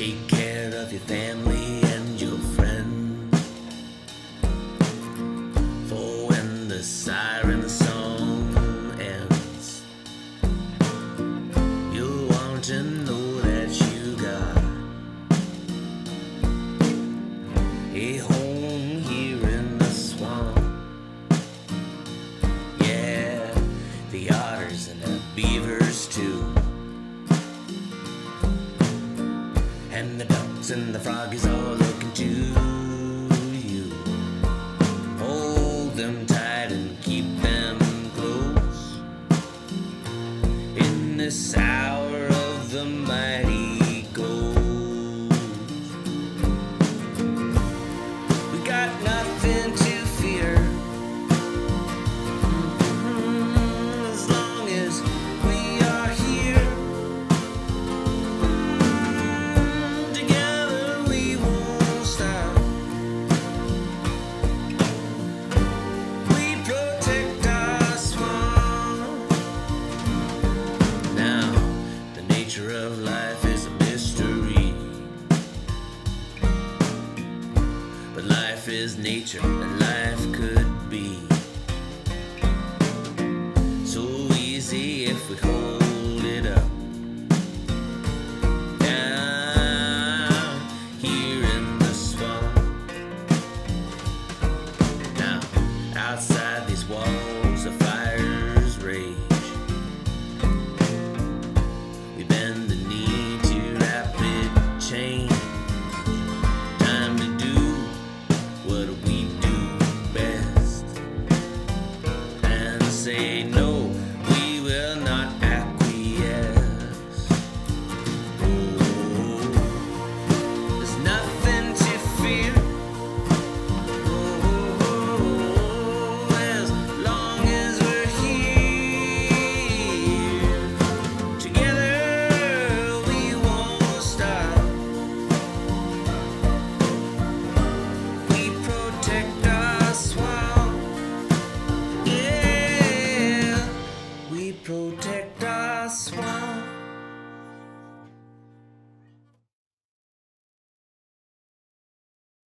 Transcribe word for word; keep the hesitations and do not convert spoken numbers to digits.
Take care of your family and your friends, for when the siren song ends, you'll want to know that you got a home here in the swamp. Yeah, the otters and the beavers too, and the ducks and the froggies all looking to you. Hold them tight and keep them close in this hour of the mighty ghost. We got nothing to fear as long as we are here. Of life is a mystery, but life is nature and life could be so easy if we hold